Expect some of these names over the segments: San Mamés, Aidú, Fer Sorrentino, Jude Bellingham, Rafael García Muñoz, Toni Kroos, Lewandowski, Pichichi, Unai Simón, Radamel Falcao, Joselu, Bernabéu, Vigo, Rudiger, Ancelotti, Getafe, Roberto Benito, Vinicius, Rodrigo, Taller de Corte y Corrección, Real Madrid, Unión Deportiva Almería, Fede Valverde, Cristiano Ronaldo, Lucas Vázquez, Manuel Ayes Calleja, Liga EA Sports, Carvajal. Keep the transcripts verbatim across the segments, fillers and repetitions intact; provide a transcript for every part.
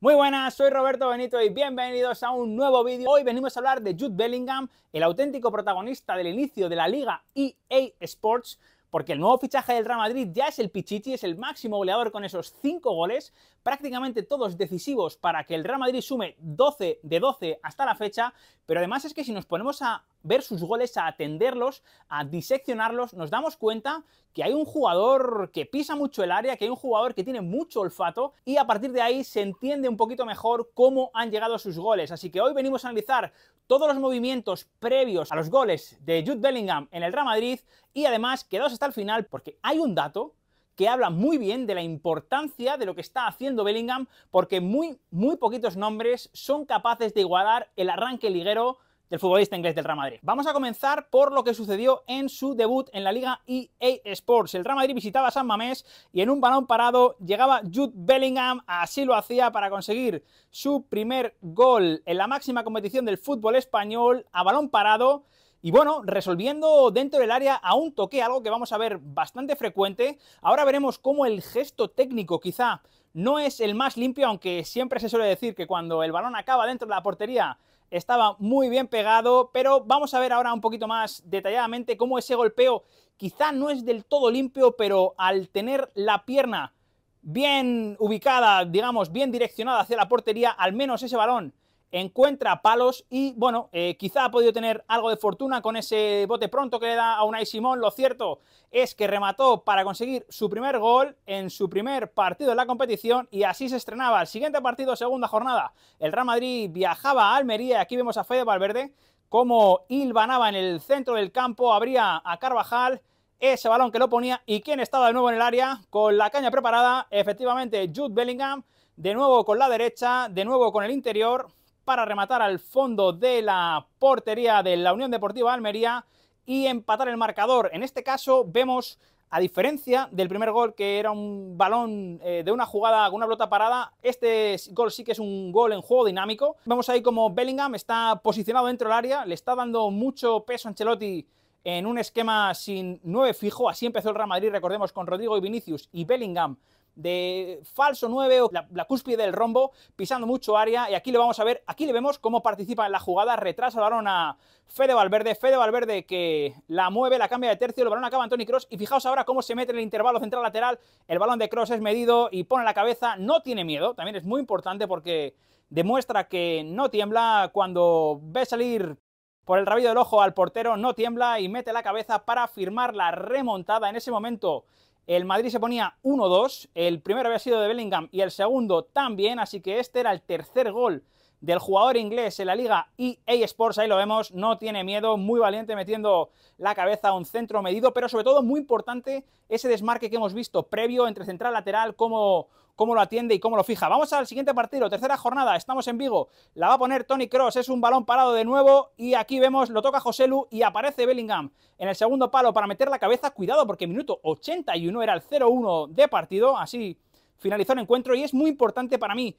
Muy buenas, soy Roberto Benito y bienvenidos a un nuevo vídeo. Hoy venimos a hablar de Jude Bellingham, el auténtico protagonista del inicio de la Liga E A Sports, porque el nuevo fichaje del Real Madrid ya es el Pichichi, es el máximo goleador con esos cinco goles, prácticamente todos decisivos para que el Real Madrid sume doce de doce hasta la fecha, pero además es que si nos ponemos a ver sus goles, a atenderlos, a diseccionarlos, nos damos cuenta que hay un jugador que pisa mucho el área, que hay un jugador que tiene mucho olfato y a partir de ahí se entiende un poquito mejor cómo han llegado sus goles. Así que hoy venimos a analizar todos los movimientos previos a los goles de Jude Bellingham en el Real Madrid y además quedaos hasta el final porque hay un dato que habla muy bien de la importancia de lo que está haciendo Bellingham porque muy, muy poquitos nombres son capaces de igualar el arranque liguero del futbolista inglés del Real Madrid. Vamos a comenzar por lo que sucedió en su debut en la Liga E A Sports. El Real Madrid visitaba San Mamés y en un balón parado llegaba Jude Bellingham, así lo hacía para conseguir su primer gol en la máxima competición del fútbol español a balón parado. Y bueno, resolviendo dentro del área a un toque, algo que vamos a ver bastante frecuente. Ahora veremos cómo el gesto técnico quizá no es el más limpio, aunque siempre se suele decir que cuando el balón acaba dentro de la portería estaba muy bien pegado, pero vamos a ver ahora un poquito más detalladamente cómo ese golpeo quizá no es del todo limpio, pero al tener la pierna bien ubicada, digamos, bien direccionada hacia la portería, al menos ese balón encuentra palos y, bueno, eh, quizá ha podido tener algo de fortuna con ese bote pronto que le da a Unai Simón. Lo cierto es que remató para conseguir su primer gol en su primer partido en la competición y así se estrenaba el siguiente partido, segunda jornada. El Real Madrid viajaba a Almería y aquí vemos a Fede Valverde como hilvanaba en el centro del campo, abría a Carvajal, ese balón que lo ponía y quien estaba de nuevo en el área con la caña preparada, efectivamente Jude Bellingham, de nuevo con la derecha, de nuevo con el interior, para rematar al fondo de la portería de la Unión Deportiva Almería y empatar el marcador. En este caso vemos, a diferencia del primer gol que era un balón eh, de una jugada con una pelota parada, este gol sí que es un gol en juego dinámico. Vemos ahí como Bellingham está posicionado dentro del área, le está dando mucho peso a Ancelotti en un esquema sin nueve fijo. Así empezó el Real Madrid, recordemos, con Rodrigo y Vinicius y Bellingham de falso nueve o la, la cúspide del rombo, pisando mucho área. Y aquí lo vamos a ver, aquí le vemos cómo participa en la jugada, retrasa el balón a Fede Valverde, Fede Valverde que la mueve, la cambia de tercio, el balón acaba en Toni Kroos y fijaos ahora cómo se mete en el intervalo central lateral, el balón de Kroos es medido y pone la cabeza, no tiene miedo, también es muy importante porque demuestra que no tiembla cuando ve salir por el rabillo del ojo al portero, no tiembla y mete la cabeza para firmar la remontada. En ese momento el Madrid se ponía uno dos, el primero había sido de Bellingham y el segundo también, así que este era el tercer gol del jugador inglés en la Liga E A Sports. Ahí lo vemos, no tiene miedo, muy valiente metiendo la cabeza a un centro medido, pero sobre todo muy importante ese desmarque que hemos visto previo entre central y lateral, cómo, cómo lo atiende y cómo lo fija. Vamos al siguiente partido, tercera jornada, estamos en Vigo, la va a poner Toni Kroos, es un balón parado de nuevo y aquí vemos, lo toca Joselu y aparece Bellingham en el segundo palo para meter la cabeza. Cuidado porque minuto ochenta y uno era el cero uno de partido, así finalizó el encuentro y es muy importante para mí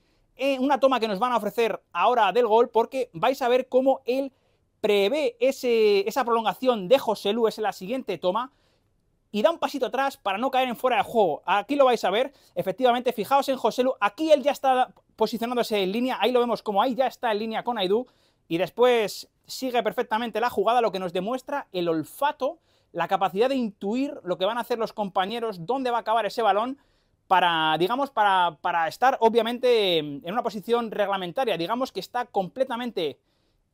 una toma que nos van a ofrecer ahora del gol porque vais a ver cómo él prevé ese, esa prolongación de Joselu, es la siguiente toma, y da un pasito atrás para no caer en fuera de juego. Aquí lo vais a ver, efectivamente, fijaos en Joselu, aquí él ya está posicionándose en línea, ahí lo vemos como ahí ya está en línea con Aidú, y después sigue perfectamente la jugada, lo que nos demuestra el olfato, la capacidad de intuir lo que van a hacer los compañeros, dónde va a acabar ese balón, para, digamos, para, para estar obviamente en una posición reglamentaria, digamos que está completamente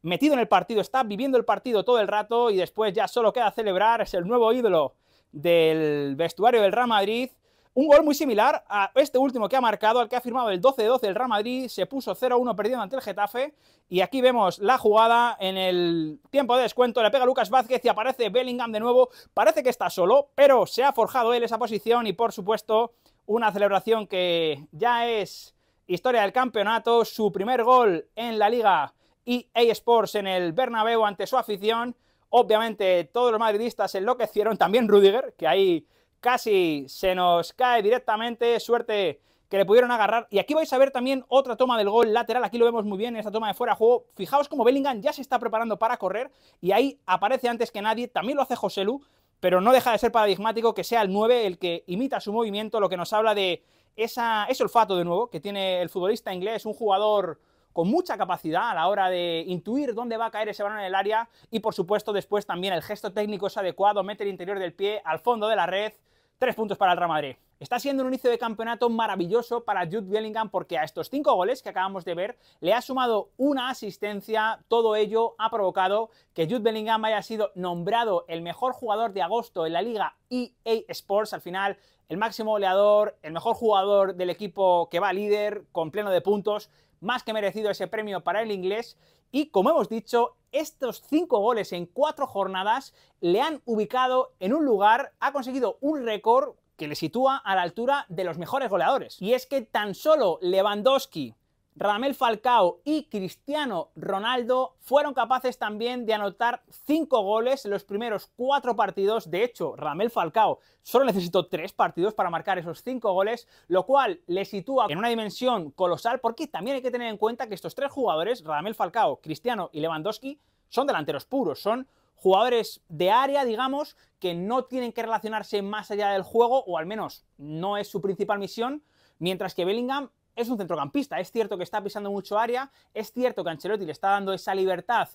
metido en el partido, está viviendo el partido todo el rato y después ya solo queda celebrar, es el nuevo ídolo del vestuario del Real Madrid. Un gol muy similar a este último que ha marcado, al que ha firmado el doce de doce el Real Madrid, se puso cero uno perdiendo ante el Getafe y aquí vemos la jugada en el tiempo de descuento, le pega Lucas Vázquez y aparece Bellingham de nuevo, parece que está solo, pero se ha forjado él esa posición y por supuesto una celebración que ya es historia del campeonato, su primer gol en la Liga E A Sports en el Bernabéu ante su afición. Obviamente todos los madridistas se enloquecieron, también Rudiger, que ahí casi se nos cae directamente, suerte que le pudieron agarrar. Y aquí vais a ver también otra toma del gol lateral, aquí lo vemos muy bien en esta toma de fuera de juego. Fijaos como Bellingham ya se está preparando para correr y ahí aparece antes que nadie, también lo hace Joselu, pero no deja de ser paradigmático que sea el nueve el que imita su movimiento, lo que nos habla de esa, ese olfato de nuevo que tiene el futbolista inglés, un jugador con mucha capacidad a la hora de intuir dónde va a caer ese balón en el área y, por supuesto, después también el gesto técnico es adecuado, mete el interior del pie al fondo de la red, tres puntos para el Real Madrid. Está siendo un inicio de campeonato maravilloso para Jude Bellingham porque a estos cinco goles que acabamos de ver le ha sumado una asistencia. Todo ello ha provocado que Jude Bellingham haya sido nombrado el mejor jugador de agosto en la Liga E A Sports. Al final, el máximo goleador, el mejor jugador del equipo que va líder, con pleno de puntos. Más que merecido ese premio para el inglés. Y como hemos dicho, estos cinco goles en cuatro jornadas le han ubicado en un lugar, ha conseguido un récord que le sitúa a la altura de los mejores goleadores. Y es que tan solo Lewandowski, Radamel Falcao y Cristiano Ronaldo fueron capaces también de anotar cinco goles en los primeros cuatro partidos. De hecho, Radamel Falcao solo necesitó tres partidos para marcar esos cinco goles, lo cual le sitúa en una dimensión colosal, porque también hay que tener en cuenta que estos tres jugadores, Radamel Falcao, Cristiano y Lewandowski, son delanteros puros, son jugadores de área, digamos, que no tienen que relacionarse más allá del juego, o al menos no es su principal misión, mientras que Bellingham es un centrocampista. Es cierto que está pisando mucho área, es cierto que Ancelotti le está dando esa libertad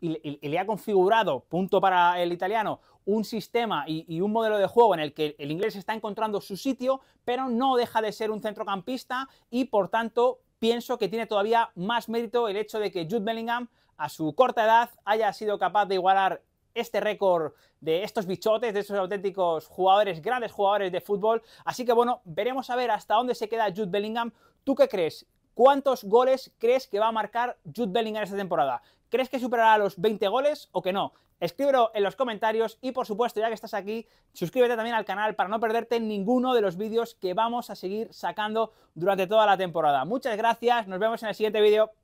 y le, y le ha configurado, punto para el italiano, un sistema y, y un modelo de juego en el que el inglés está encontrando su sitio, pero no deja de ser un centrocampista y, por tanto, pienso que tiene todavía más mérito el hecho de que Jude Bellingham, a su corta edad, haya sido capaz de igualar este récord de estos bichotes, de estos auténticos jugadores, grandes jugadores de fútbol. Así que bueno, veremos a ver hasta dónde se queda Jude Bellingham. ¿Tú qué crees? ¿Cuántos goles crees que va a marcar Jude Bellingham esta temporada? ¿Crees que superará los veinte goles o que no? Escríbelo en los comentarios y, por supuesto, ya que estás aquí, suscríbete también al canal para no perderte ninguno de los vídeos que vamos a seguir sacando durante toda la temporada. Muchas gracias, nos vemos en el siguiente vídeo.